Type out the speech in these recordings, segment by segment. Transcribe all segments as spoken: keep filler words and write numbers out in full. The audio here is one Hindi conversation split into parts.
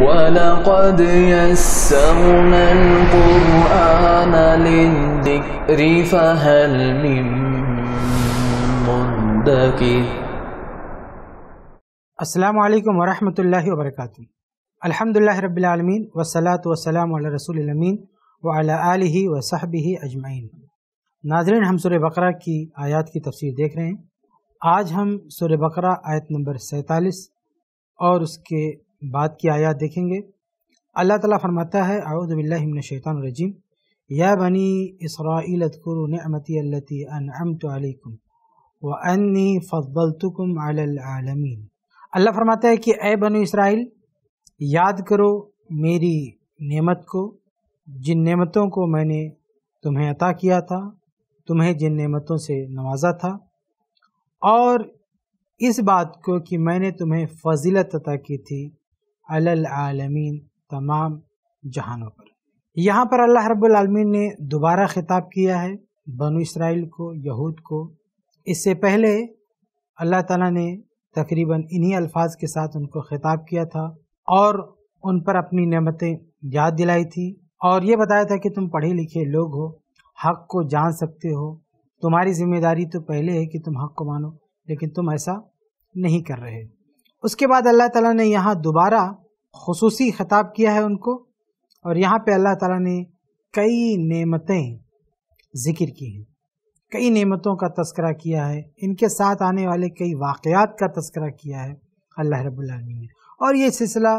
وَلَقَدْ يَسَّرْنَا الْقُرْآنَ لِلذِّكْرِ فَهَلْ مِن مُّدَّكِرٍ। अस्सलामु अलैकुम वरहमतुल्लाहि वबरकातुह। अल्हम्दुलिल्लाहि रब्बिल आलमीन वस्सलातु वस्सलामु अला रसूलिल अमीन व अला आलिहि व सहबिहि अजमाइन। नाज़रीन, हम सूरह बकरा की आयत की तफसीर देख रहे हैं। आज हम सूरह बकरा आयत नंबर सैंतालीस और उसके बाद की आयत देखेंगे। अल्लाह ताला फरमाता है, अऊज़ु बिल्लाहि मिनश शैतानिर रजीम, या बनी इस्राईल अज़्कुरू निअमती अल्लती अनअमतु अलैकुम व अन्नी फद्दलतुकुम अलल आलमीन। अल्लाह फरमाता है कि ए बनु इसराइल, याद करो मेरी नेमत को, जिन नेमतों को मैंने तुम्हें अता किया था, तुम्हें जिन नेमतों से नवाजा था, और इस बात को कि मैंने तुम्हें फजीलत अता की थी अलल आलमीन, तमाम जहानों पर। यहाँ पर अल्लाह रब्बुल आलमीन ने दोबारा खिताब किया है बनु इसराइल को, यहूद को। इससे पहले अल्लाह ताला ने तकरीबन इन्हीं अल्फाज के साथ उनको खिताब किया था और उन पर अपनी नेमतें याद दिलाई थी और ये बताया था कि तुम पढ़े लिखे लोग हो, हक़ को जान सकते हो, तुम्हारी जिम्मेदारी तो पहले है कि तुम हक़ को मानो, लेकिन तुम ऐसा नहीं कर रहे। उसके बाद अल्लाह ताला ने यहाँ दोबारा खुसूसी खिताब किया है उनको और यहाँ पे अल्लाह ताला ने कई नेमतें ज़िक्र की हैं, कई नेमतों का तस्करा किया है, इनके साथ आने वाले कई वाक़यात का तस्करा किया है अल्लाह रब्बुल आलमीन ने, और ये सिलसिला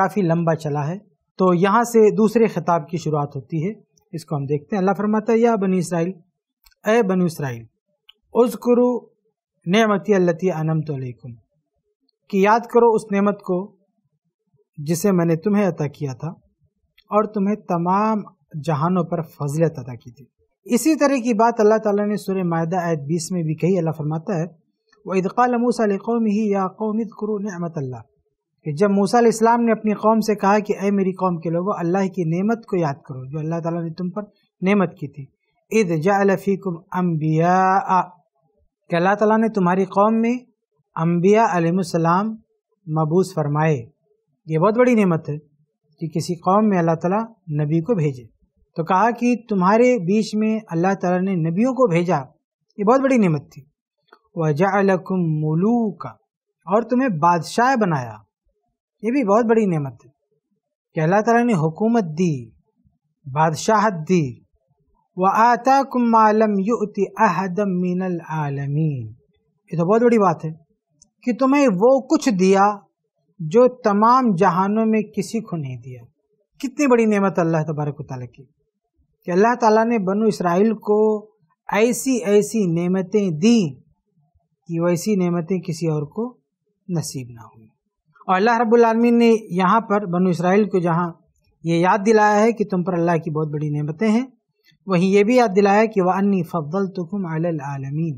काफ़ी लंबा चला है। तो यहाँ से दूसरे खिताब की शुरुआत होती है, इसको हम देखते हैं। अल्लाह फरमाता है, या बनी इसराइल, ए बनी इसराइल, उज़्कुरू नेमती अल्लती अनअमतु अलैकुम, कि याद करो उस नेमत को जिसे मैंने तुम्हें अता किया था और तुम्हें तमाम जहानों पर फजलत अता की थी। इसी तरह की बात अल्लाह ताला ने सूरह माइदा आयत बीस में भी कही। अल्लाह फरमाता है, व इज़ क़ाल मूसा लिक़ौमिही या क़ौम इज़्कुरू निअमतल्लाह, कि जब मूसा अलैहिस्सलाम ने अपनी कौम से कहा कि ए मेरी कौम के लोगों, अल्लाह की नेमत को याद करो जो अल्लाह ताला ने तुम पर नेमत की थी। इज़ जअल फ़ीकुम अम्बिया, कि अल्लाह ताला ने तुम्हारी कौम में अम्बिया अलैहिस्सलाम मबूस फरमाए। ये बहुत बड़ी नेमत है कि किसी कौम में अल्लाह ताला नबी को भेजे। तो कहा कि तुम्हारे बीच में अल्लाह ताला ने नबियों को भेजा, ये बहुत बड़ी नेमत थी। व जअलकुम मुलूका, और तुम्हें बादशाह बनाया, ये भी बहुत बड़ी नेमत है कि अल्लाह ताला ने हुकूमत दी, बादशाहत दी। व आताकुम मा लम युति अहदम मिनल आलमीन, ये तो बहुत बड़ी बात है कि तुम्हें वो कुछ दिया जो तमाम जहानों में किसी को नहीं दिया। कितनी बड़ी नेमत अल्लाह तबारक व तआला की कि अल्लाह ताला ने बनु इसराइल को ऐसी ऐसी नेमतें दी कि वैसी नेमतें किसी और को नसीब ना हुई। और अल्लाह रब्बुल आलमीन ने यहाँ पर बनु इसराइल को जहाँ ये याद दिलाया है कि तुम पर अल्लाह की बहुत बड़ी नेमतें हैं, वहीं ये भी याद दिलाया कि व अन्नी फद्दलतुकुम अलल आलमीन,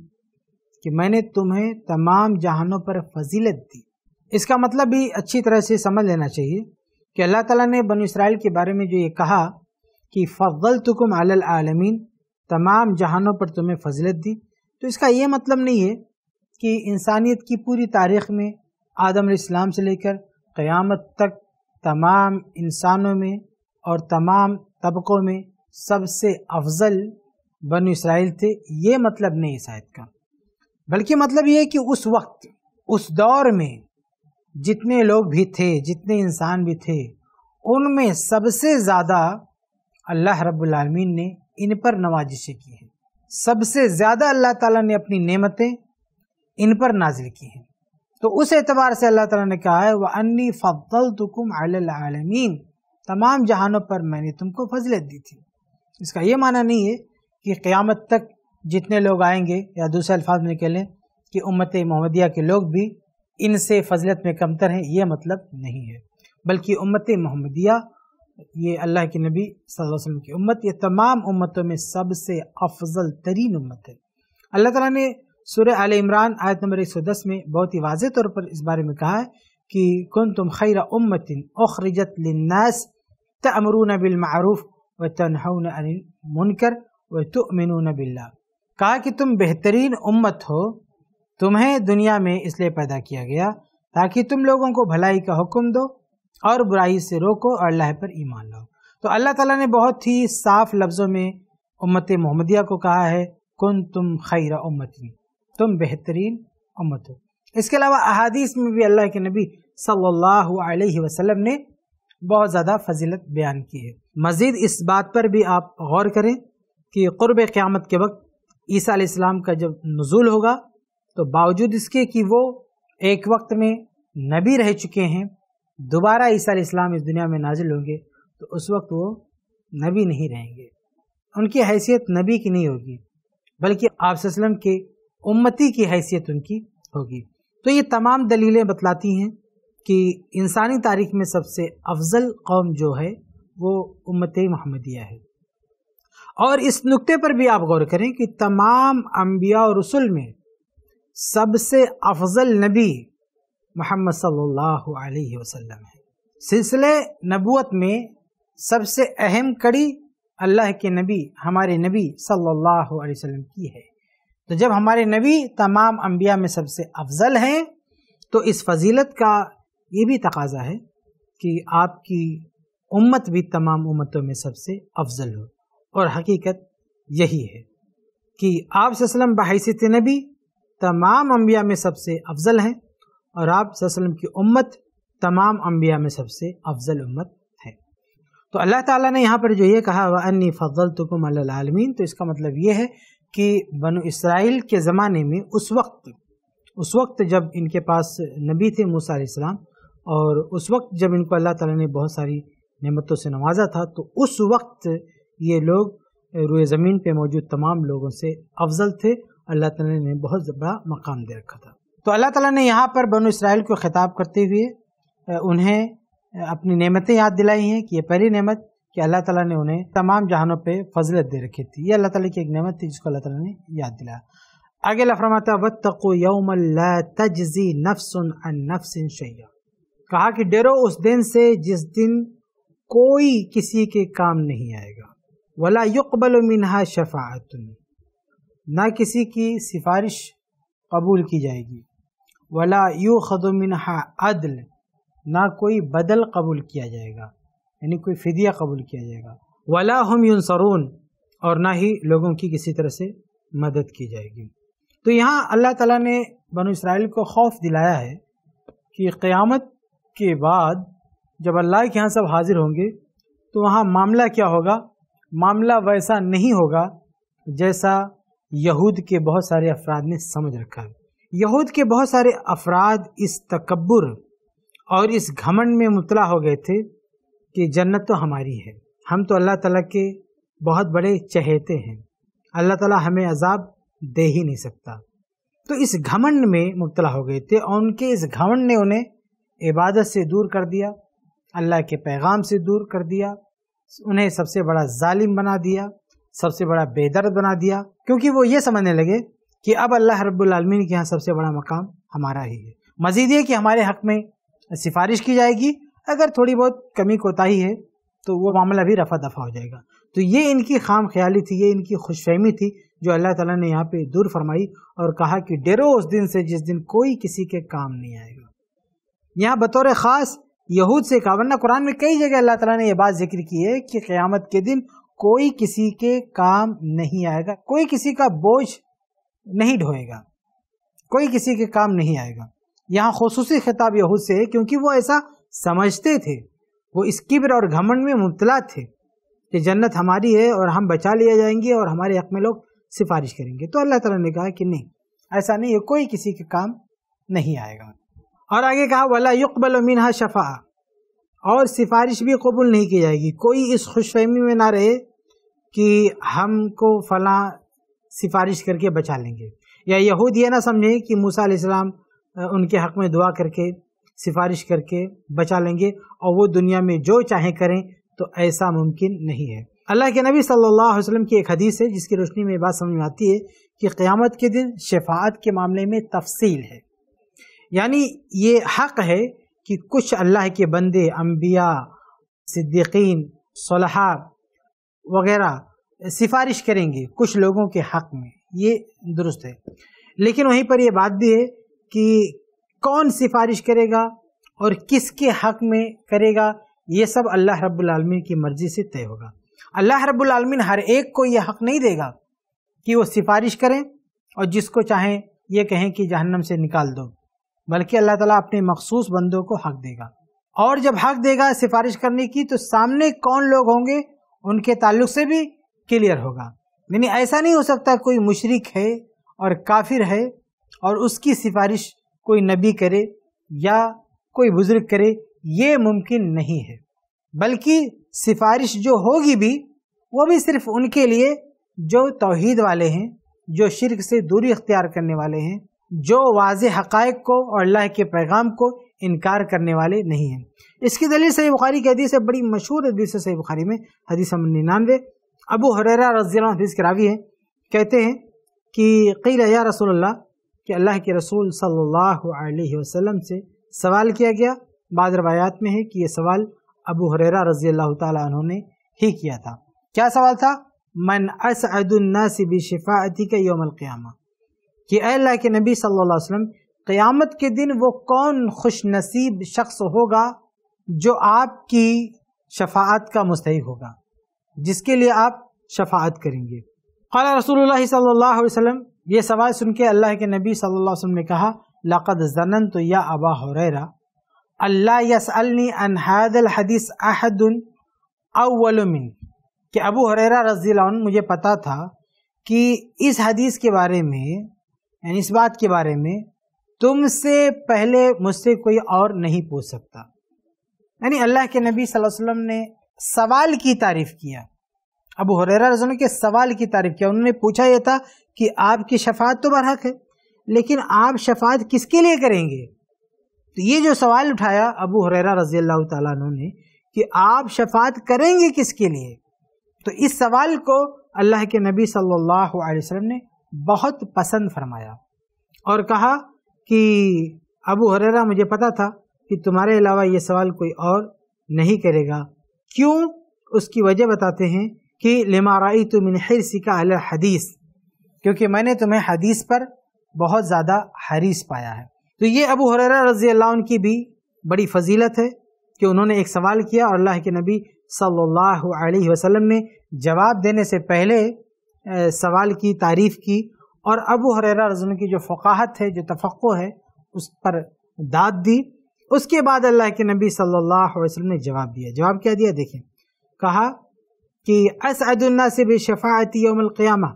कि मैंने तुम्हें तमाम जहानों पर फजीलत दी। इसका मतलब भी अच्छी तरह से समझ लेना चाहिए कि अल्लाह ताला ने बनु इसराइल के बारे में जो ये कहा कि फज़लतुकुम अलल आलमीन, तमाम जहानों पर तुम्हें फजलत दी, तो इसका ये मतलब नहीं है कि इंसानियत की पूरी तारीख़ में आदम अलैहिस्सलाम से लेकर क़यामत तक तमाम इंसानों में और तमाम तबक़ों में सबसे अफजल बनु इसराइल थे, ये मतलब नहीं इस आयत का। बल्कि मतलब ये है कि उस वक्त, उस दौर में जितने लोग भी थे, जितने इंसान भी थे, उनमें सबसे ज़्यादा अल्लाह रब्बुल आलमीन ने इन पर नवाजिशें की हैं, सबसे ज़्यादा अल्लाह ताला ने अपनी नेमतें इन पर नाजिल की हैं। तो उस एतबार से अल्लाह ताला ने कहा है, व अन्नी फद्दलतुकुम अलल आलमीन, तमाम जहानों पर मैंने तुमको फजलत दी थी। इसका ये माना नहीं है कि क़यामत तक जितने लोग आएंगे, या दूसरे अल्फाज में कह लें कि उम्मत मोहम्मदिया के लोग भी इनसे फजलत में कमतर हैं, ये मतलब नहीं है। बल्कि उम्मत मोहम्मदिया, ये अल्लाह के नबी सल्लल्लाहु अलैहि वसल्लम की उम्मत, ये तमाम उम्मतों में सबसे अफजल तरीन उम्मत है। अल्लाह ताला ने सूरह अल-इमरान आयत नंबर एक सौ दस में बहुत ही वाज़ेह तौर पर इस बारे में कहा है कि कुंतुम खैरा उम्मतिन उखरिजत लिन्नास तअमरून बिल मारूफ व तनहौन अनिल मुनकर व तुमिनून बिल्लाह, कहा कि तुम बेहतरीन उम्मत हो, तुम्हें दुनिया में इसलिए पैदा किया गया ताकि तुम लोगों को भलाई का हुक्म दो और बुराई से रोको और अल्लाह पर ईमान लाओ। तो अल्लाह ताला ने बहुत ही साफ लफ्ज़ों में उम्मत मोहम्मदिया को कहा है कुन तुम खैरा उम्मती, तुम बेहतरीन उम्मत हो। इसके अलावा अहादीस में भी अल्लाह के नबी सल्लल्लाहु अलैहि वसल्लम ने बहुत ज़्यादा फजीलत बयान की है। मज़ीद इस बात पर भी आप गौर करें कि क़ुर्ब क़यामत के वक्त ईसा अलैहिस्सलाम का जब नुज़ूल होगा तो बावजूद इसके कि वो एक वक्त में नबी रह चुके हैं, दोबारा ईसा अलैहिस्सलाम इस दुनिया में नाजिल होंगे तो उस वक्त वो नबी नहीं रहेंगे, उनकी हैसियत नबी की नहीं होगी बल्कि आप सल्लम के उम्मती की हैसियत उनकी होगी। तो ये तमाम दलीलें बतलाती हैं कि इंसानी तारीख में सबसे अफजल कौम जो है वो उम्मत मोहम्मदिया है। और इस नुक्ते पर भी आप गौर करें कि तमाम अम्बिया और रसूल में सबसे अफजल नबी मोहम्मद सल्लल्लाहु अलैहि वसल्लम है। सिलसिले नबूवत में सबसे अहम कड़ी अल्लाह के नबी हमारे नबी सल्लल्लाहु अलैहि वसल्लम की है। तो जब हमारे नबी तमाम अंबिया में सबसे अफजल हैं तो इस फजीलत का ये भी तकाजा है कि आपकी उम्मत भी तमाम उम्मतों में सबसे अफजल हो। और हकीकत यही है कि आप सल्लम बहैसियत नबी तमाम अंबिया में सबसे अफजल हैं और आप सल्लम की उम्मत तमाम अंबिया में सबसे अफजल उम्मत है। तो अल्लाह ताला ने यहाँ पर जो ये कहा व अन्नी फज़लतुकुम अलल आलमीन, तो इसका मतलब ये है कि बनु इसराइल के ज़माने में उस वक्त उस वक्त जब इनके पास नबी थे मूसा अलैहिस्सलाम और उस वक्त जब इनको अल्लाह ताला ने बहुत सारी नेमतों से नवाजा था तो उस वक्त ये लोग रुए ज़मीन पे मौजूद तमाम लोगों से अफजल थे। अल्लाह ताला ने बहुत बड़ा मकाम दे रखा था। तो अल्लाह ताला ने यहाँ पर बनु इसराइल को ख़िताब करते हुए उन्हें अपनी नेमतें याद दिलाई हैं कि यह पहली नेमत कि अल्लाह ताला ने उन्हें तमाम जहानों पे फजलत दे रखी थी, ये अल्लाह ताला की एक नेमत थी जिसको अल्लाह ताला ने याद दिलाया। आगे अल्लाह फरमाता वत्तक़ू यौमल ला तजज़ी नफ्सुन अन नफ्सिन शैया, कहा कि डरो उस दिन से जिस दिन कोई किसी के काम नहीं आएगा, वला युक़बलु मिन्हा शफ़ाअतुन, ना किसी की सिफारिश कबूल की जाएगी, वला यूख़ज़ु मिन्हा अदल, ना कोई बदल कबूल किया जाएगा यानी कोई फ़िदिया कबूल किया जाएगा, वला हम युनसरून, और ना ही लोगों की किसी तरह से मदद की जाएगी। तो यहाँ अल्लाह ताला ने बनु इसराइल को खौफ दिलाया है कि क़यामत के बाद जब अल्लाह के यहाँ सब हाजिर होंगे तो वहाँ मामला क्या होगा, मामला वैसा नहीं होगा जैसा यहूद के बहुत सारे अफराद ने समझ रखा है। यहूद के बहुत सारे अफराद इस तकब्बुर और इस घमंड में मुबतला हो गए थे कि जन्नत तो हमारी है, हम तो अल्लाह ताला के बहुत बड़े चहेते हैं, अल्लाह ताला हमें अजाब दे ही नहीं सकता। तो इस घमंड में मुब्तला हो गए थे और उनके इस घमंड ने उन्हें इबादत से दूर कर दिया, अल्लाह के पैगाम से दूर कर दिया, उन्हें सबसे बड़ा जालिम बना दिया, सबसे बड़ा बेदर्द बना दिया, क्योंकि वो ये समझने लगे कि अब अल्लाह रब्बुल आलमीन के यहाँ सबसे बड़ा मकाम हमारा ही है। मज़ीद ये कि हमारे हक़ में सिफारिश की जाएगी, अगर थोड़ी बहुत कमी कोताही है तो वो मामला भी रफा दफा हो जाएगा। तो ये इनकी खाम ख्याली थी, ये इनकी खुशफहमी थी जो अल्लाह ताला ने यहाँ पे दूर फरमाई और कहा कि डरो उस दिन से जिस दिन कोई किसी के काम नहीं आएगा। यहाँ बतौर ख़ास यहूद से कहा, वरना कुरान में कई जगह अल्लाह ताला ने यह बात जिक्र की है कि क़यामत के दिन कोई किसी के काम नहीं आएगा, कोई किसी का बोझ नहीं ढोएगा, कोई किसी के काम नहीं आएगा। यहाँ खुसूसी खिताब यहूद से है क्योंकि वो ऐसा समझते थे, वो इस किब्र और घमंड में मुब्तला थे कि जन्नत हमारी है और हम बचा लिए जाएंगे और हमारे हक़ में लोग सिफारिश करेंगे। तो अल्लाह ताला ने कहा कि नहीं, ऐसा नहीं है, कोई किसी के काम नहीं आएगा। और आगे कहा वला युक़बलु मिन्हा शफ़ा, और सिफारिश भी कबूल नहीं की जाएगी। कोई इस खुशफहमी में ना रहे कि हमको फला सिफारिश करके बचा लेंगे, या यहूद ये ना समझे कि मूसा अलैहिस्सलाम उनके हक़ में दुआ करके सिफारिश करके बचा लेंगे और वो दुनिया में जो चाहें करें, तो ऐसा मुमकिन नहीं है। अल्लाह के नबी सल्लल्लाहु अलैहि वसल्लम की एक हदीस है जिसकी रोशनी में बात समझ में आती है कि क़यामत के दिन शफाअत के मामले में तफसील है, यानी ये हक़ है कि कुछ अल्लाह के बंदे अंबिया सिद्दीकीन सलहा वगैरह सिफारिश करेंगे कुछ लोगों के हक़ में, ये दुरुस्त है। लेकिन वहीं पर यह बात भी है कि कौन सिफारिश करेगा और किसके हक में करेगा ये सब अल्लाह रब्बुल आलमीन की मर्ज़ी से तय होगा। अल्लाह रब्बुल आलमीन हर एक को यह हक नहीं देगा कि वो सिफारिश करें और जिसको चाहें ये कहें कि जहन्नम से निकाल दो, बल्कि अल्लाह ताला अपने मखसूस बंदों को हक देगा। और जब हक देगा सिफारिश करने की तो सामने कौन लोग होंगे उनके ताल्लुक से भी क्लियर होगा। यानी ऐसा नहीं हो सकता कोई मुशरिक है और काफिर है और उसकी सिफारिश कोई नबी करे या कोई बुजुर्ग करे, ये मुमकिन नहीं है। बल्कि सिफारिश जो होगी भी वो भी सिर्फ उनके लिए जो तौहीद वाले हैं, जो शिरक से दूरी इख्तियार करने वाले हैं, जो वाज़े हक़ाइक़ को और अल्लाह के पैगाम को इनकार करने वाले नहीं हैं। इसकी दलील सही बुखारी की हदीस है, बड़ी मशहूर हदीस है सही बुखारी में, हदीस नंबर निन्यानवे। अबू हुरैरा रज़ियल्लाहु अन्हु हदीस के रावी हैं, कहते हैं कि क़ील या रसूलल्लाह, कि अल्लाह के रसूल सल्लल्लाहु अलैहि वसल्लम से सवाल किया गया। बाद रवायात में है कि ये सवाल अबू हुरैरा रज़ियल्लाहु तआला अन्हु ने ही किया था। क्या सवाल था? मन असअदुन्नास बिशिफाअतिका यौमल क़ियामा, कि अल्लाह के नबी सल्लल्लाहु अलैहि वसल्लम क़यामत के दिन वो कौन खुशनसीब शख्स होगा जो आपकी शफाअत का मुस्तहिक़ होगा, जिसके लिए आप शफाअत करेंगे। क़ाला रसूलुल्लाह सल्लल्लाहु अलैहि वसल्लम, ये सवाल सुन के अल्लाह के नबी सल्लल्लाहु अलैहि वसल्लम ने कहा, लक़द ज़नन्तु या अबा हुरैरा अल्ला यसअलनी अन हादल हदीस अहदुन अव्वल मिन, कि अबू हुरैरा रज़ियल्लाहु अन्हु, मुझे पता था कि इस हदीस के बारे में, यानी इस बात के बारे में तुमसे पहले मुझसे कोई और नहीं पूछ सकता। यानी अल्लाह के नबी सल्लल्लाहु अलैहि वसल्लम ने सवाल की तारीफ़ किया, अबू हुरैरा रज़ियल्लाहु अन्हु के सवाल की तारीफ़ किया। उन्होंने पूछा यह था कि आपकी शफाअत तो बरहक़ है, लेकिन आप शफाअत किसके लिए करेंगे? तो ये जो सवाल उठाया अबू हुरैरा रज़ियल्लाहु तआला अन्हु ने कि आप शफाअत करेंगे किसके लिए, तो इस सवाल को अल्लाह के नबी सल्लल्लाहु अलैहि वसल्लम ने बहुत पसंद फरमाया और कहा कि अबू हुरैरा, मुझे पता था कि तुम्हारे अलावा ये सवाल कोई और नहीं करेगा। क्यों? उसकी वजह बताते हैं कि लिमा राइतु मिन हिरसिका अल हदीस, क्योंकि मैंने तुम्हें हदीस पर बहुत ज़्यादा हरीस पाया है। तो ये अबू हुरैरा रज़ियल्लाहु अन्हु की भी बड़ी फजीलत है कि उन्होंने एक सवाल किया और अल्लाह के नबी सल्लल्लाहु अलैहि वसल्लम ने जवाब देने से पहले सवाल की तारीफ़ की। और अबू हुरैरा रज़ियल्लाहु अन्हु की जो फ़क़ाहत है, जो तफ़क्को है, उस पर दाद दी। उसके बाद अल्लाह के नबी सल्लल्लाहु अलैहि वसल्लम ने जवाब दिया। जवाब क्या दिया? देखें, कहा कि असअदुन्नास बिशफ़ाअती यौमल क़ियामा,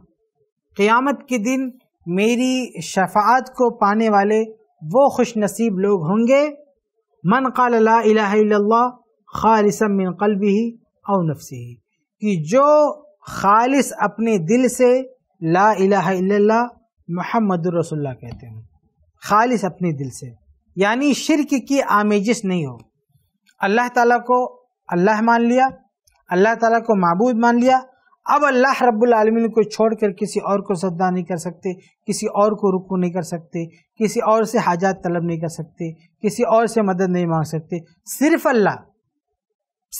क़ियामत के दिन मेरी शफ़ाअत को पाने वाले वो खुशनसीब लोग होंगे, मन क़ाल ला इलाहा इल्लल्लाह खालिसन मिन क़ल्बिही औ नफ्सिही, कि जो खालिस अपने दिल से ला इलाहा इल्लल्लाह मुहम्मदुर रसूलुल्लाह कहते हैं, खालिस अपने दिल से, यानी शिर्क की आमेजिश नहीं हो, अल्लाह ताला को अल्लाह मान लिया, अल्लाह ताला को माबूद मान लिया, अब अल्लाह रब्बुल आलमीन को छोड़कर किसी और को सजदा नहीं कर सकते, किसी और को रुकू नहीं कर सकते, किसी और से हाजात तलब नहीं कर सकते, किसी और से मदद नहीं मांग सकते, सिर्फ अल्लाह,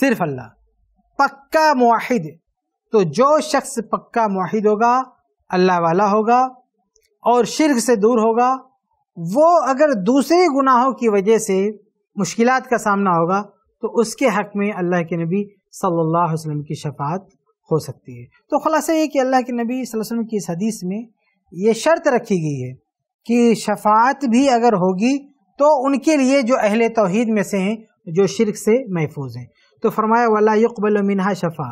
सिर्फ अल्लाह, पक्का मुवाहिद। तो जो शख्स पक्का मुवाहिद होगा, अल्लाह वाला होगा और शिर्क से दूर होगा, वो अगर दूसरे गुनाहों की वजह से मुश्किलात का सामना होगा तो उसके हक़ में अल्लाह के नबी सल्लल्लाहु अलैहि वसल्लम की शफाअत हो सकती है। तो खुलासा ये कि अल्लाह के नबी सल्लल्लाहु अलैहि वसल्लम की इस हदीस में ये शर्त रखी गई है कि शफाअत भी अगर होगी तो उनके लिए जो अहले तौहीद में से हैं, जो शिर्क से महफूज हैं। तो फरमाया वला युक़बल मिन्हा शफ़ा,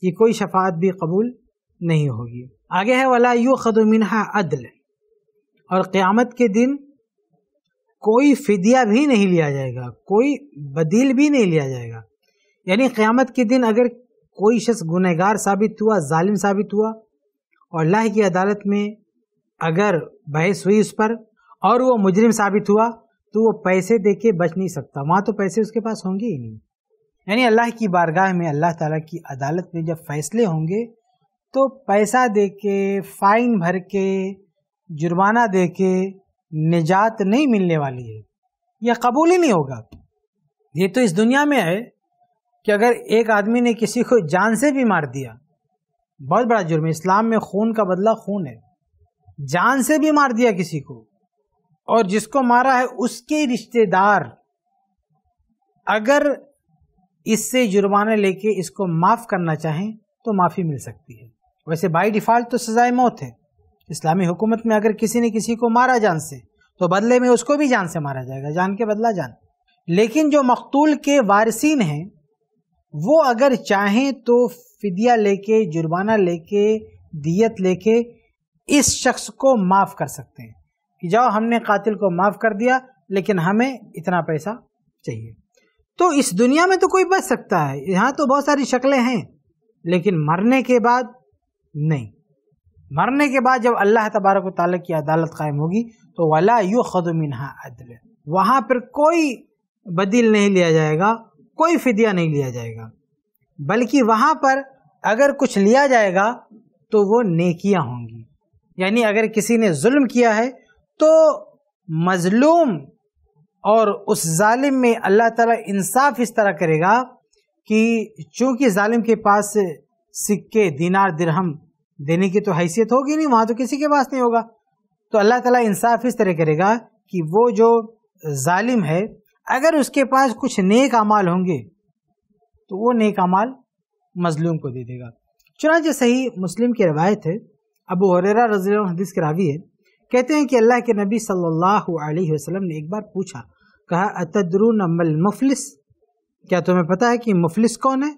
कि कोई शफाअत भी कबूल नहीं होगी। आगे है वला युख़ज़ु मिन्हा अदल, और क़यामत के दिन कोई फ़िदिया भी नहीं लिया जाएगा, कोई बदील भी नहीं लिया जाएगा। यानी क़यामत के दिन अगर कोई शख्स गुनहगार साबित हुआ, जालिम साबित हुआ और अल्लाह की अदालत में अगर बहस हुई उस पर और वो मुजरिम साबित हुआ तो वो पैसे देके बच नहीं सकता, वहाँ तो पैसे उसके पास होंगे ही नहीं। यानी अल्लाह की बारगाह में, अल्लाह ताला की अदालत में जब फैसले होंगे तो पैसा दे के, फ़ाइन भर के, जुर्माना दे के निजात नहीं मिलने वाली है, यह कबूल ही नहीं होगा। ये तो इस दुनिया में है कि अगर एक आदमी ने किसी को जान से भी मार दिया, बहुत बड़ा जुर्म है, इस्लाम में खून का बदला खून है, जान से भी मार दिया किसी को, और जिसको मारा है उसके रिश्तेदार अगर इससे जुर्माना लेके इसको माफ़ करना चाहें तो माफ़ी मिल सकती है। वैसे बाई डिफ़ॉल्ट तो सज़ाए मौत है। इस्लामी हुकूमत में अगर किसी ने किसी को मारा जान से तो बदले में उसको भी जान से मारा जाएगा, जान के बदला जान। लेकिन जो मकतूल के वारिसीन हैं वो अगर चाहें तो फ़िदिया लेके, जुर्माना लेके, दियत लेके इस शख्स को माफ़ कर सकते हैं कि जाओ हमने कातिल को माफ़ कर दिया लेकिन हमें इतना पैसा चाहिए। तो इस दुनिया में तो कोई बच सकता है, यहाँ तो बहुत सारी शक्लें हैं, लेकिन मरने के बाद नहीं। मरने के बाद जब अल्लाह तबारक व तआला की अदालत कायम होगी तो वला युखज़ु मिन्हा अदल, वहाँ पर कोई बदील नहीं लिया जाएगा, कोई फ़िदिया नहीं लिया जाएगा, बल्कि वहाँ पर अगर कुछ लिया जाएगा तो वो नेकियाँ होंगी। यानी अगर किसी ने जुल्म किया है तो मज़लूम और उस जालिम में अल्लाह ताला इंसाफ इस तरह करेगा कि चूँकि जालिम के पास सिक्के, दिनार, दिरहम देने की तो हैसियत होगी नहीं, वहाँ तो किसी के पास नहीं होगा, तो अल्लाह ताला इंसाफ इस तरह करेगा कि वो जो जालिम है अगर उसके पास कुछ नेक अमाल होंगे तो वो नेक अमाल मज़लूम को दे देगा। चुनांचे सही मुस्लिम की रवायत है, अबू हुरैरा रज़ियल्लाहु अन्हु हदीस के रावी है, कहते हैं कि अल्लाह के नबी सल्लल्लाहु अलैहि वसल्लम ने एक बार पूछा, कहा अतदरून मल मुफलिस, क्या तुम्हें पता है कि मुफलिस कौन है,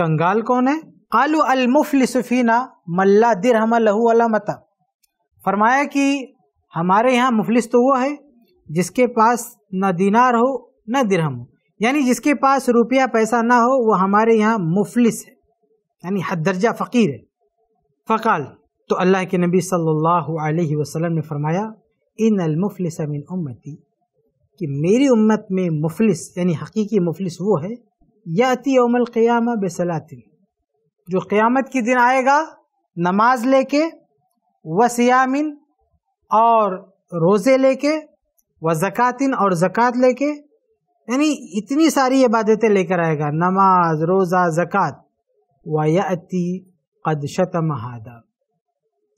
कंगाल कौन है। कालू अल मुफलिसु फीना मल्ला दिरहम लहू वला मता, फरमाया कि हमारे यहाँ मुफलिस तो वो है जिसके पास ना दिनार हो ना दिरहम हो, यानी जिसके पास रुपया पैसा ना हो वो हमारे यहाँ मुफलिस है, यानी हद दर्जा फ़कीर है। फ़काल, तो अल्लाह के नबी सल्लल्लाहु अलैहि वसल्लम ने फरमाया इनल मुफलिस मिन उम्मती, कि मेरी उम्मत में मुफलिस यानी हकीकी मुफलिस वो है, याती यौमल क़ियामा बिसलातिन, जो क़ियामत के दिन आएगा नमाज लेके, व सियामिन और रोज़े लेके, व ज़कातिन और ज़कात लेके, यानी इतनी सारी इबादतें लेकर आएगा, नमाज, रोज़ा, ज़कात। व याती क़द शतम हादा,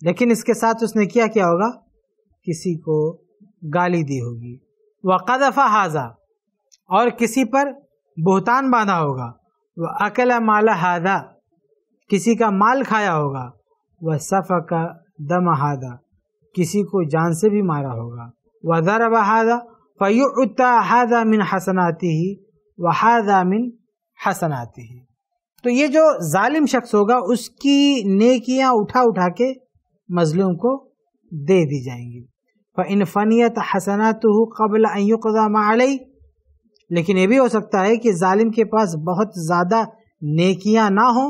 लेकिन इसके साथ उसने किया क्या होगा, किसी को गाली दी होगी। व क़दफ़ हाजा, और किसी पर बहतान बांधा होगा। व अकल माल हादा, किसी का माल खाया होगा। व सफ़क दम हादा, किसी को जान से भी मारा होगा। व ज़रब हादा फ़युअ्ता हादा मिन हसनातिही व हादा मिन हसनातिही, तो ये जो जालिम शख्स होगा उसकी नेकियां उठा उठा के मज़लूम को दे दी जाएंगी। फ़इन फ़नियत हसनातुहु क़ब्ल अन युक़ज़ा मा अलैह, लेकिन ये भी हो सकता है कि जालिम के पास बहुत ज़्यादा नेकियां ना हो,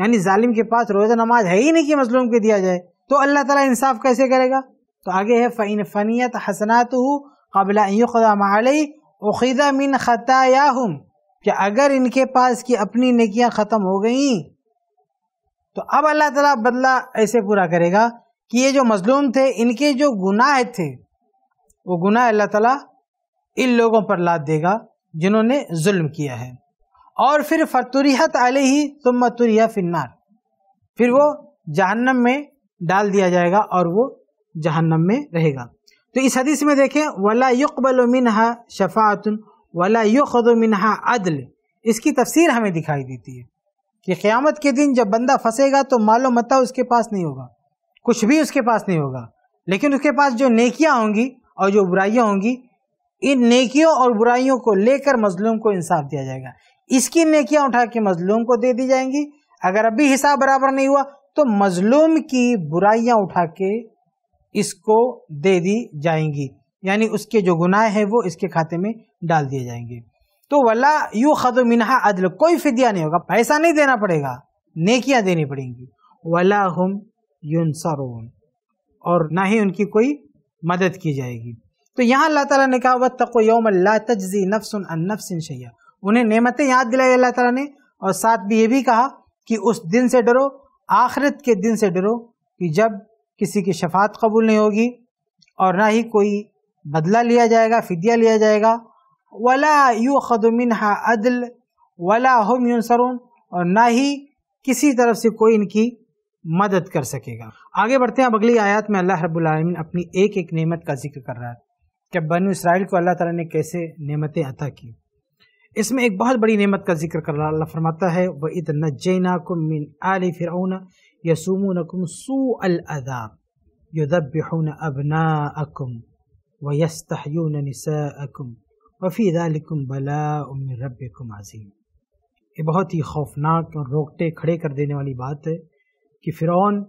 यानी जालिम के पास रोज़ा नमाज है ही नहीं कि मज़लूम को दिया जाए, तो अल्लाह ताला इंसाफ कैसे करेगा। तो आगे है फ़इन फ़नियत हसनातुहु क़ब्ल अन युक़ज़ा मा अलैह उख़िज़ा मिन ख़तायाहुम, कि अगर इनके पास की अपनी नेकियां ख़त्म हो गई तो अब अल्लाह ताला बदला ऐसे पूरा करेगा कि ये जो मज़लूम थे इनके जो गुनाह थे वो गुनाह अल्लाह ताला इन लोगों पर लाद देगा जिन्होंने जुल्म किया है। और फिर फतुरिहत अलैहि थुम्मा तुरिया फिन्नार, फिर वो जहन्नम में डाल दिया जाएगा और वो जहन्नम में रहेगा। तो इस हदीस में देखें वला युक़बलु मिन्हा शफ़ाअतुन वला युख़ज़ु मिन्हा अदल, इसकी तफसीर हमें दिखाई देती है कि क़यामत के दिन जब बंदा फंसेगा तो मालो मत्ता उसके पास नहीं होगा, कुछ भी उसके पास नहीं होगा, लेकिन उसके पास जो नेकियां होंगी और जो बुराइयां होंगी, इन नेकियों और बुराइयों को लेकर मज़लूम को इंसाफ दिया जाएगा। इसकी नेकियां उठा के मज़लूम को दे दी जाएंगी। अगर अभी हिसाब बराबर नहीं हुआ तो मज़लूम की बुराइयाँ उठा के इसको दे दी जाएंगी, यानी उसके जो गुनाह है वो इसके खाते में डाल दिए जाएंगे। तो वला युखज़ु मिन्हा अदल, कोई फ़िदिया नहीं होगा, पैसा नहीं देना पड़ेगा, नेकियां देनी पड़ेंगी। वला हम युनसरून, और ना ही उनकी कोई मदद की जाएगी। तो यहाँ अल्लाह ताला ने कहा वत्तक़ू यौमन ला तज्ज़ी नफ़्सुन अन नफ़्सिन शैया, उन्हें नेमतें याद दिलाई अल्लाह ताला ने, और साथ भी ये भी कहा कि उस दिन से डरो, आखिरत के दिन से डरो, कि जब किसी की शफात कबूल नहीं होगी और ना ही कोई बदला लिया जाएगा, फ़िदिया लिया जाएगा। वला युखज़ु मिन्हा अदल वला हम युनसरून, और ना ही किसी तरफ से कोई इनकी मदद कर सकेगा। आगे बढ़ते हैं। अब अगली आयत में अल्लाह रब्बुल आलमीन अपनी एक एक नेमत का जिक्र कर रहा है। कि बनु इसराइल को अल्लाह ताला ने कैसे नेमतें अता की। इसमें एक बहुत बड़ी नेमत का जिक्र कर रहा, अल्लाह फरमाता है वइद नज्जैनाकुम मिन आलि फिरऔन यसुमूनकुम सूअल अज़ाब युदब्बिहून अबनाअकुम व यस्तहयून निसाअकुम व फी ज़ालिकुम बलाउम मिन रब्बिकुम अज़ीम। ये बहुत ही खौफनाक और रोकटे खड़े कर देने वाली बात है कि फ़िरौन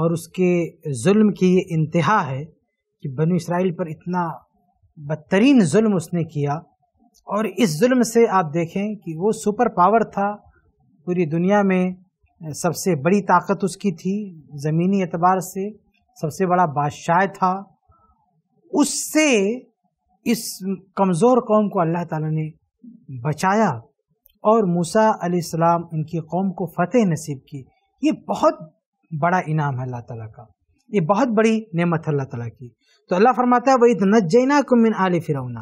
और उसके जुल्म की ये इंतहा है कि बनु इसराइल पर इतना बदतरीन जुल्म उसने किया, और इस जुल्म से आप देखें कि वो सुपर पावर था, पूरी दुनिया में सबसे बड़ी ताकत उसकी थी, ज़मीनी एतबार से सबसे बड़ा बादशाह था। उससे इस कमज़ोर कौम को अल्लाह ताला ने बचाया और मूसा अलैहिस्सलाम उनकी कौम को फ़तेह नसीब की। ये बहुत बड़ा इनाम है अल्लाह ताला का, ये बहुत बड़ी नेमत है अल्लाह ताला की। तो अल्लाह फरमाता है वइद नज्जैनाकुम मिन आले फ़िरऔन,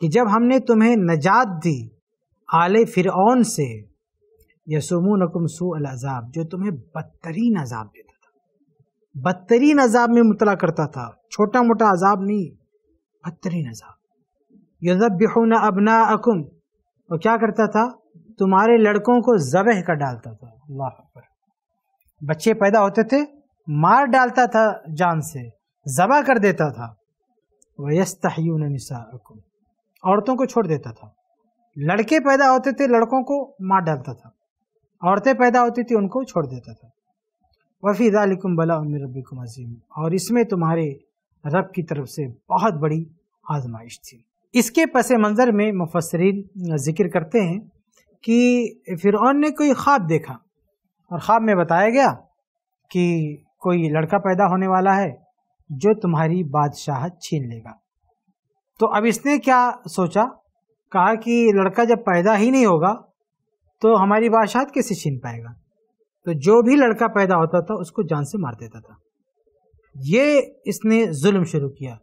कि जब हमने तुम्हें नजात दी आले फ़िरऔन से, यसुमूनकुम सूअल अज़ाब, जो तुम्हें बदतरीन अज़ाब देता था, बदतरीन अज़ाब में मुतला करता था, छोटा मोटा अज़ाब नहीं, बदतरीन अज़ाब। युज़ब्बिहून अबनाअकुम, वो क्या करता था, तुम्हारे लड़कों को ज़बह कर डालता था। अल्लाह अकबर, बच्चे पैदा होते थे मार डालता था, जान से ज़बह कर देता था। वयस्तहयून निसाअकुम, औरतों को छोड़ देता था। लड़के पैदा होते थे लड़कों को मार डालता था, औरतें पैदा होती थी उनको छोड़ देता था। वफी ज़ालिकुम बलाउम मिन रब्बिकुम अज़ीम, और इसमें तुम्हारे रब की तरफ से बहुत बड़ी आजमाइश थी। इसके पस मंज़र में मुफस्सिरीन जिक्र करते हैं कि फ़िरऔन ने कोई ख्वाब देखा और ख्वाब में बताया गया कि कोई लड़का पैदा होने वाला है जो तुम्हारी बादशाहत छीन लेगा। तो अब इसने क्या सोचा, कहा कि लड़का जब पैदा ही नहीं होगा तो हमारी बादशाहत कैसे छीन पाएगा। तो जो भी लड़का पैदा होता था उसको जान से मार देता था। ये इसने जुल्म शुरू किया,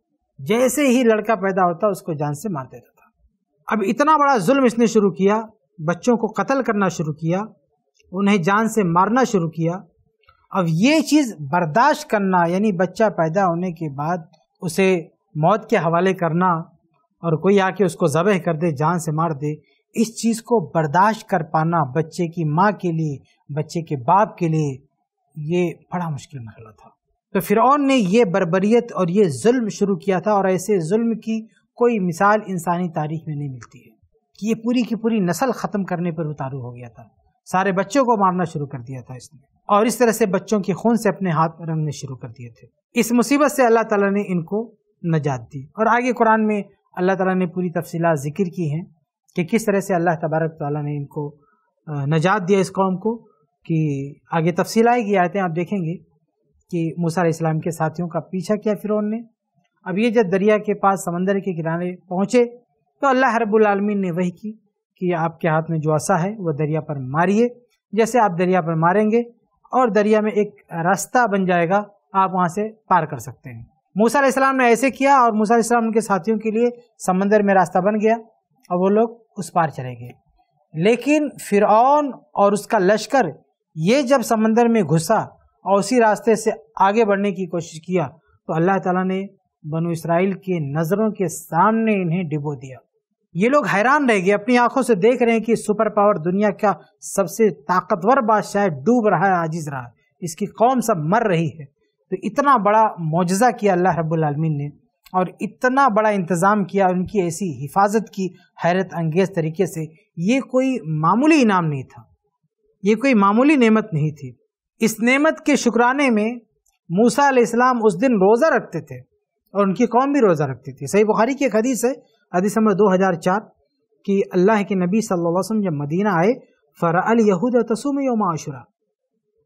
जैसे ही लड़का पैदा होता उसको जान से मार देता था। अब इतना बड़ा जुल्म इसने शुरू किया, बच्चों को कत्ल करना शुरू किया, उन्हें जान से मारना शुरू किया। अब ये चीज़ बर्दाश्त करना, यानी बच्चा पैदा होने के बाद उसे मौत के हवाले करना और कोई आके उसको ज़बह कर दे, जान से मार दे, इस चीज़ को बर्दाश्त कर पाना बच्चे की माँ के लिए, बच्चे के बाप के लिए, ये बड़ा मुश्किल मसला था। तो फ़िरऔन ने ये बर्बरियत और ये जुल्म शुरू किया था, और ऐसे जुल्म की कोई मिसाल इंसानी तारीख में नहीं मिलती है कि ये पूरी की पूरी नस्ल ख़त्म करने पर उतारू हो गया था, सारे बच्चों को मारना शुरू कर दिया था इसने, और इस तरह से बच्चों के खून से अपने हाथ रंगने शुरू कर दिए थे। इस मुसीबत से अल्लाह ताला ने इनको नजात दी, और आगे कुरान में अल्लाह ताला ने पूरी तफसीलात जिक्र की हैं कि किस तरह से अल्लाह तबारक ताला ने इनको नजात दिया, इस कौम को, कि आगे तफसील आएगी, आयतें आप देखेंगे कि मूसा अलैहिस्सलाम के साथियों का पीछा किया फ़िरऔन ने। अब ये जब दरिया के पास समंदर के किनारे पहुँचे तो अल्लाह रब्बुल आलमीन ने वही की कि आपके हाथ में जो आसा है वह दरिया पर मारिए, जैसे आप दरिया पर मारेंगे और दरिया में एक रास्ता बन जाएगा, आप वहाँ से पार कर सकते हैं। मूसा अलैहिस्सलाम ने ऐसे किया और मूसा अलैहिस्सलाम उनके साथियों के लिए समंदर में रास्ता बन गया और वो लोग उस पार चले गए। लेकिन फ़िरऔन और उसका लश्कर ये जब समंदर में घुसा और उसी रास्ते से आगे बढ़ने की कोशिश किया तो अल्लाह ताला ने बनु इसराइल के नज़रों के सामने इन्हें डिबो दिया। ये लोग हैरान रह गए, अपनी आंखों से देख रहे हैं कि सुपर पावर, दुनिया का सबसे ताकतवर बादशाह डूब रहा है, आजिज रहा है, इसकी कौम सब मर रही है। तो इतना बड़ा मौजज़ा किया अल्लाह रब्बुल आलमीन ने, और इतना बड़ा इंतज़ाम किया, उनकी ऐसी हिफाजत की हैरत अंगेज़ तरीके से। ये कोई मामूली इनाम नहीं था, ये कोई मामूली नेमत नहीं थी। इस नेमत के शुक्राने में मूसा अलैहिस्सलाम उस दिन रोज़ा रखते थे और उनकी कौम भी रोज़ा रखती थी। सही बुखारी की एक हदीस है, हदीस नंबर दो हज़ार चार, कि अल्लाह के नबी सल्लल्लाहु अलैहि वसल्लम जब मदीना आए, फ़रअल यहूद तसूम यौम आशुरा,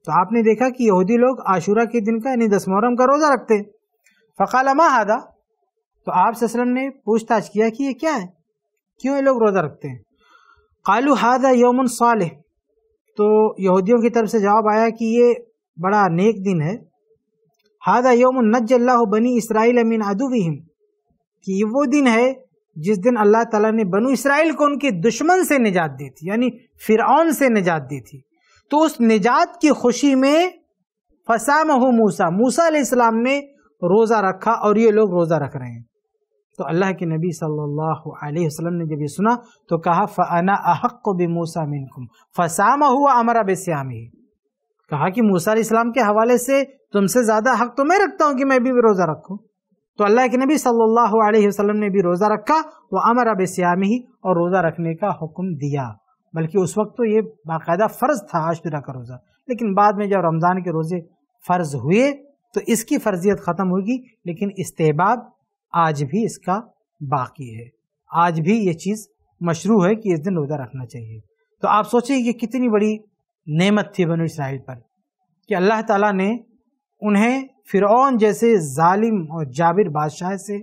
तो आपने देखा कि यहूदी लोग आशुरा के दिन का यानी दस मुहर्रम का रोज़ा रखते हैं। फ़क़ाल मा हादा, तो आप सल्लल्लाहु अलैहि वसल्लम ने पूछताछ किया कि ये क्या है, क्यों ये लोग रोज़ा रखते हैं। क़ालू हादा यौमुन सालिह, तो यहूदियों की तरफ से जवाब आया कि ये बड़ा नेक दिन है। हादा यौमुन नज्जल्लाहु बनी इसराइल मिन अदुविहिम, कि ये वो दिन है जिस दिन अल्लाह ताला ने बनु इसराइल को उनके दुश्मन से निजात दी थी, यानी फ़िरऔन से निजात दी थी। तो उस निजात की खुशी में फसामहु मूसा, मूसा अलैहिस्सलाम ने रोज़ा रखा और ये लोग रोज़ा रख रहे हैं। तो अल्लाह के नबी सल्लल्लाहु अलैहि वसल्लम ने जब ये सुना तो कहा फ़अना अहक़्क़ु बिमूसा मिनकुम फ़सामहु व अमरा बिस्यामिही, कहा कि मूसा अलैहिस्सलाम के हवाले से तुमसे ज़्यादा हक़ तो मैं रखता हूँ कि मैं भी रोज़ा रखूँ। तो अल्लाह के नबी सल्लल्लाहु अलैहि वसल्लम ने भी रोज़ा रखा व अमरा बिस्यामिही, और रोज़ा रखने का हुक्म दिया। बल्कि उस वक्त तो ये बाकायदा फ़र्ज़ था आशुरा का रोज़ा, लेकिन बाद में जब रमज़ान के रोज़े फ़र्ज़ हुए तो इसकी फ़र्ज़ियत ख़त्म होगी, लेकिन इस्तेहबाब आज भी इसका बाकी है। आज भी ये चीज़ मशरू है कि इस दिन रोज़ा रखना चाहिए। तो आप सोचें ये कितनी बड़ी नेमत थी बनु इसराइल पर कि अल्लाह ताला ने उन्हें फ़िरौन जैसे जालिम और जाबिर बादशाह से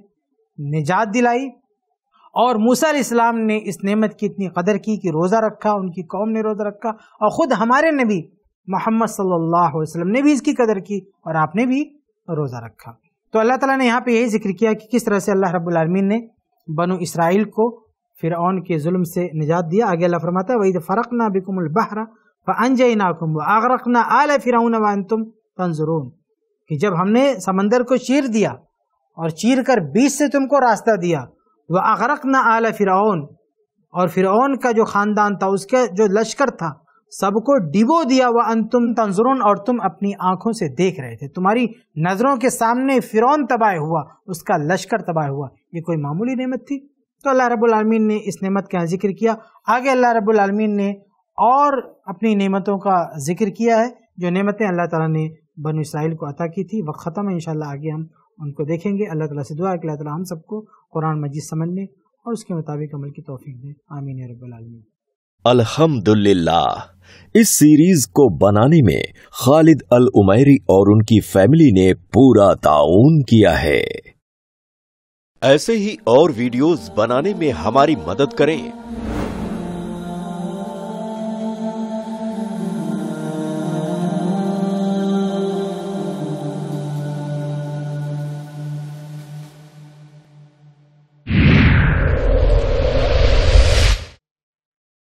निजात दिलाई, और मूसा अलैहिस्सलाम ने इस नेमत की इतनी कदर की कि रोज़ा रखा, उनकी कौम ने रोज़ा रखा, और ख़ुद हमारे नबी मोहम्मद सल्लल्लाहु अलैहि वसल्लम ने भी इसकी कदर की और आपने भी रोज़ा रखा। तो अल्लाह ताला ने यहाँ पे यही जिक्र किया कि किस तरह से अल्लाह रब्बुल आलमीन ने बनु इसराइल को फ़िरऔन के जुल्म से निजात दिया। आगे अल्लाह फरमाता है वइज़ फ़रक़ना बिकुमुल बहरा फ़अंजयनाकुम व अग़रक़ना आल फ़िरऔन व अंतुम तंज़ुरून, कि जब हमने समंदर को चीर दिया और चीर कर बीच से तुमको रास्ता दिया, व अग़रक़ना आल फ़िरऔन, और फ़िरऔन का जो ख़ानदान था उसका जो लश्कर था सबको डिबो दिया, व अंतुम तंजुरून, और तुम अपनी आंखों से देख रहे थे, तुम्हारी नज़रों के सामने फ़िरौन तबाह हुआ, उसका लश्कर तबाह हुआ। ये कोई मामूली नेमत थी। तो अल्लाह रब्बुल आलमीन ने इस नेमत का जिक्र किया। आगे अल्लाह रब्बुल आलमीन ने और अपनी नेमतों का जिक्र किया है जो नेमतें अल्लाह ताला ने बनु इसराइल को अता की थी। वक्त ख़त्म है, इंशाल्लाह आगे हम उनको देखेंगे। अल्लाह ताला से दुआ है कि अल्लाह ताला हम सबको कुरान मजीद समझने और उसके मुताबिक अमल की तौफीक दे। आमीन या रब्बुल आलमीन। अल्हम्दुलिल्लाह, इस सीरीज को बनाने में खालिद अल उमैरी और उनकी फैमिली ने पूरा ताउन किया है। ऐसे ही और वीडियोस बनाने में हमारी मदद करें।